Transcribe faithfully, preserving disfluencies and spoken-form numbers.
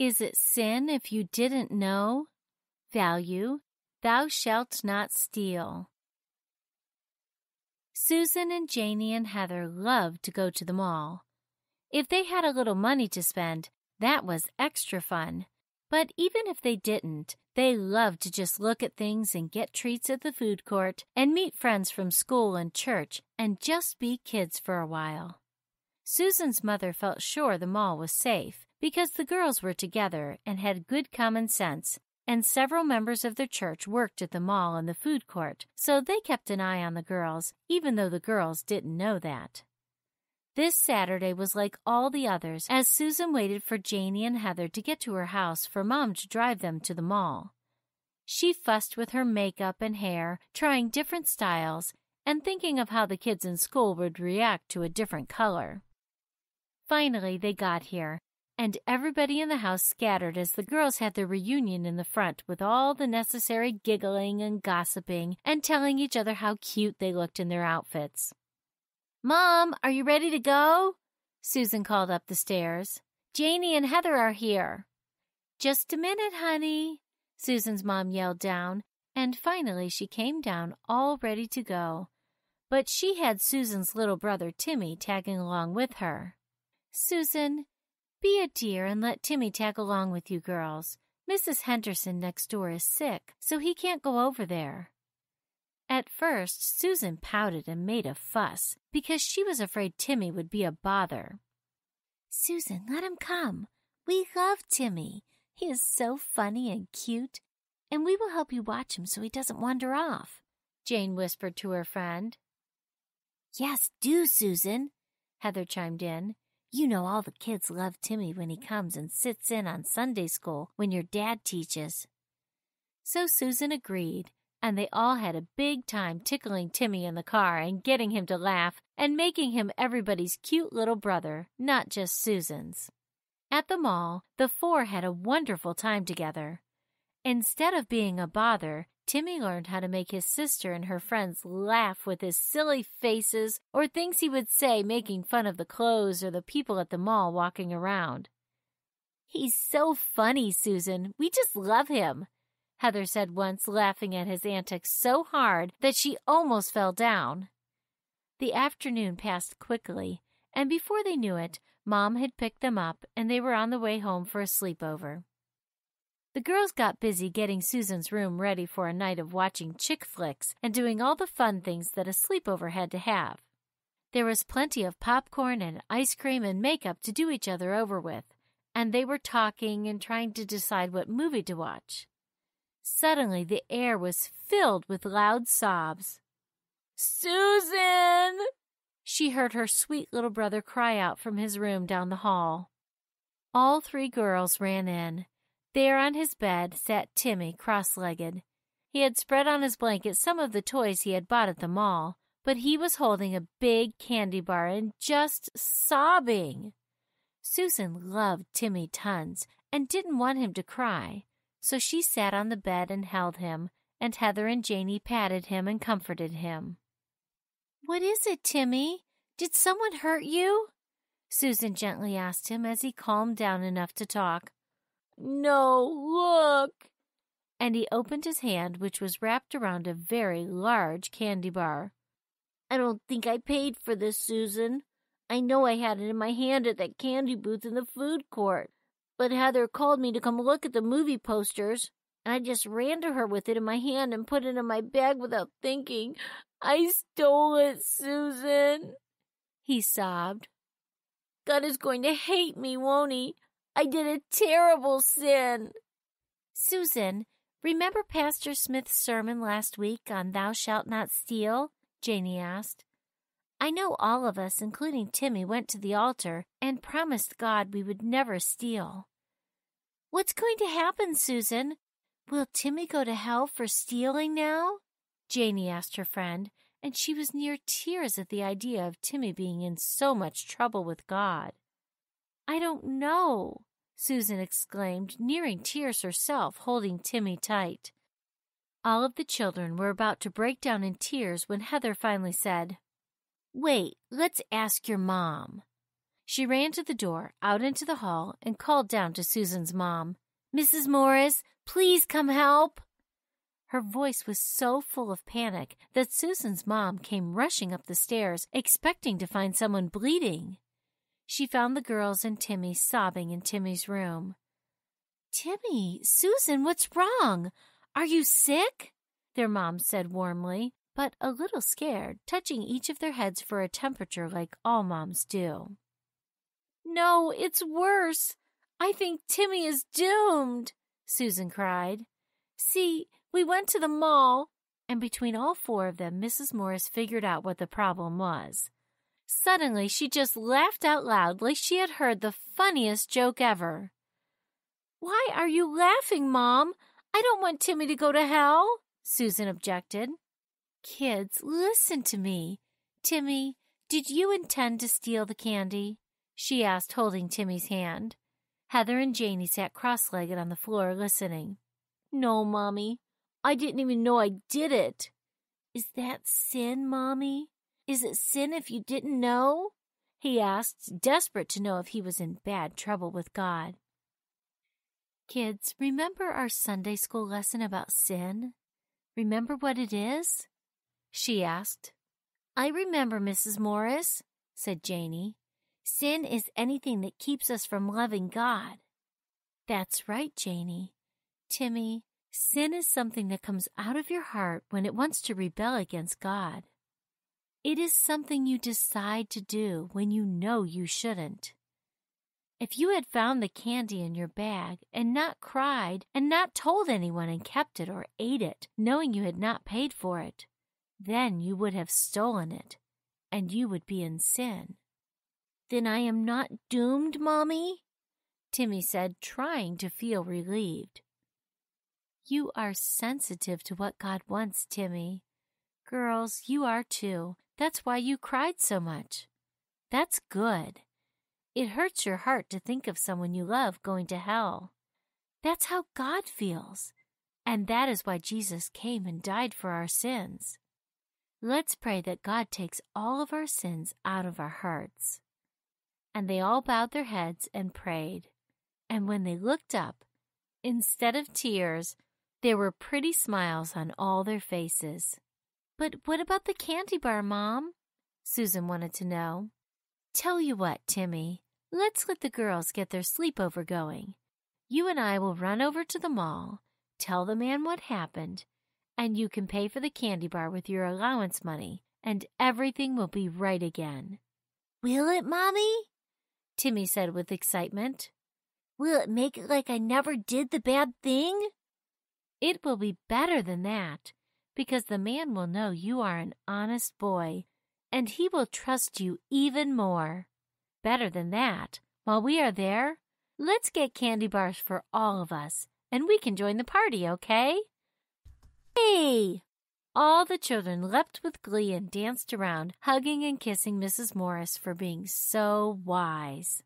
Is it sin if you didn't know? Value, thou shalt not steal. Susan and Janie and Heather loved to go to the mall. If they had a little money to spend, that was extra fun. But even if they didn't, they loved to just look at things and get treats at the food court and meet friends from school and church and just be kids for a while. Susan's mother felt sure the mall was safe because the girls were together and had good common sense, and several members of their church worked at the mall and the food court, so they kept an eye on the girls, even though the girls didn't know that. This Saturday was like all the others as Susan waited for Janie and Heather to get to her house for Mom to drive them to the mall. She fussed with her makeup and hair, trying different styles, and thinking of how the kids in school would react to a different color. Finally, they got here, and everybody in the house scattered as the girls had their reunion in the front with all the necessary giggling and gossiping and telling each other how cute they looked in their outfits. "Mom, are you ready to go?" Susan called up the stairs. "Janie and Heather are here." "Just a minute, honey," Susan's mom yelled down, and finally she came down all ready to go. But she had Susan's little brother Timmy tagging along with her. "Susan, be a dear and let Timmy tag along with you girls. Missus Henderson next door is sick, so he can't go over there." At first, Susan pouted and made a fuss because she was afraid Timmy would be a bother. "Susan, let him come. We love Timmy. He is so funny and cute, and we will help you watch him so he doesn't wander off," Jane whispered to her friend. "Yes, do, Susan," Heather chimed in. "You know all the kids love Timmy when he comes and sits in on Sunday school when your dad teaches." So Susan agreed, and they all had a big time tickling Timmy in the car and getting him to laugh and making him everybody's cute little brother, not just Susan's. At the mall, the four had a wonderful time together. Instead of being a bother, Timmy learned how to make his sister and her friends laugh with his silly faces or things he would say making fun of the clothes or the people at the mall walking around. "He's so funny, Susan. We just love him," Heather said once, laughing at his antics so hard that she almost fell down. The afternoon passed quickly, and before they knew it, Mom had picked them up and they were on the way home for a sleepover. The girls got busy getting Susan's room ready for a night of watching chick flicks and doing all the fun things that a sleepover had to have. There was plenty of popcorn and ice cream and makeup to do each other over with, and they were talking and trying to decide what movie to watch. Suddenly, the air was filled with loud sobs. "Susan!" She heard her sweet little brother cry out from his room down the hall. All three girls ran in. There on his bed sat Timmy, cross-legged. He had spread on his blanket some of the toys he had bought at the mall, but he was holding a big candy bar and just sobbing. Susan loved Timmy tons and didn't want him to cry. So she sat on the bed and held him, and Heather and Janie patted him and comforted him. "What is it, Timmy? Did someone hurt you?" Susan gently asked him as he calmed down enough to talk. "No, look!" And he opened his hand, which was wrapped around a very large candy bar. "I don't think I paid for this, Susan. I know I had it in my hand at that candy booth in the food court. But Heather called me to come look at the movie posters, and I just ran to her with it in my hand and put it in my bag without thinking. I stole it, Susan," he sobbed. "God is going to hate me, won't he? I did a terrible sin." "Susan, remember Pastor Smith's sermon last week on Thou Shalt Not Steal?" Janie asked. "I know all of us, including Timmy, went to the altar and promised God we would never steal. What's going to happen, Susan? Will Timmy go to hell for stealing now?" Janie asked her friend, and she was near tears at the idea of Timmy being in so much trouble with God. "I don't know," Susan exclaimed, nearing tears herself, holding Timmy tight. All of the children were about to break down in tears when Heather finally said, "Wait, let's ask your mom." She ran to the door, out into the hall, and called down to Susan's mom. "Missus Morris, please come help." Her voice was so full of panic that Susan's mom came rushing up the stairs, expecting to find someone bleeding. She found the girls and Timmy sobbing in Timmy's room. "Timmy, Susan, what's wrong? Are you sick?" their mom said warmly, but a little scared, touching each of their heads for a temperature like all moms do. "No, it's worse. I think Timmy is doomed," Susan cried. "See, we went to the mall." And between all four of them, Missus Morris figured out what the problem was. Suddenly, she just laughed out loud like she had heard the funniest joke ever. "Why are you laughing, Mom? I don't want Timmy to go to hell," Susan objected. "Kids, listen to me. Timmy, did you intend to steal the candy?" she asked, holding Timmy's hand. Heather and Janie sat cross-legged on the floor listening. "No, Mommy. I didn't even know I did it." "Is that sin, Mommy? Is it sin if you didn't know?" he asked, desperate to know if he was in bad trouble with God. Kids, remember our Sunday school lesson about sin? Remember what it is? she asked. "I remember, Missus Morris," said Janie. "Sin is anything that keeps us from loving God." "That's right, Janie. Timmy, sin is something that comes out of your heart when it wants to rebel against God. It is something you decide to do when you know you shouldn't. If you had found the candy in your bag and not cried and not told anyone and kept it or ate it, knowing you had not paid for it, then you would have stolen it, and you would be in sin." "Then I am not doomed, Mommy?" Timmy said, trying to feel relieved. "You are sensitive to what God wants, Timmy. Girls, you are too. That's why you cried so much. That's good. It hurts your heart to think of someone you love going to hell. That's how God feels, and that is why Jesus came and died for our sins. Let's pray that God takes all of our sins out of our hearts." And they all bowed their heads and prayed. And when they looked up, instead of tears, there were pretty smiles on all their faces. "But what about the candy bar, Mom?" Susan wanted to know. "Tell you what, Timmy, let's let the girls get their sleepover going. You and I will run over to the mall, tell the man what happened, and you can pay for the candy bar with your allowance money, and everything will be right again." "Will it, Mommy?" Timmy said with excitement. "Will it make it like I never did the bad thing?" "It will be better than that, because the man will know you are an honest boy, and he will trust you even more. Better than that, while we are there, let's get candy bars for all of us, and we can join the party, okay?" "Hey!" All the children leapt with glee and danced around, hugging and kissing Missus Morris for being so wise.